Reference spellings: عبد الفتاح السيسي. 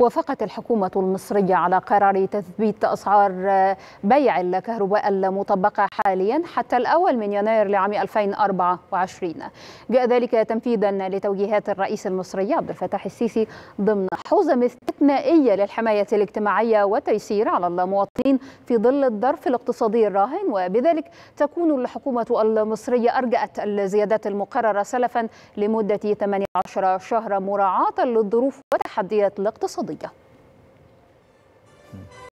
وافقت الحكومة المصرية على قرار تثبيت أسعار بيع الكهرباء المطبقة حاليا حتى الأول من يناير لعام 2024. جاء ذلك تنفيذا لتوجيهات الرئيس المصري عبد الفتاح السيسي ضمن حزم استثنائية للحماية الاجتماعية والتيسير على المواطنين في ظل الظرف الاقتصادي الراهن، وبذلك تكون الحكومة المصرية أرجأت الزيادات المقررة سلفا لمدة 18 شهرا مراعاة للظروف والتحديات الاقتصادية.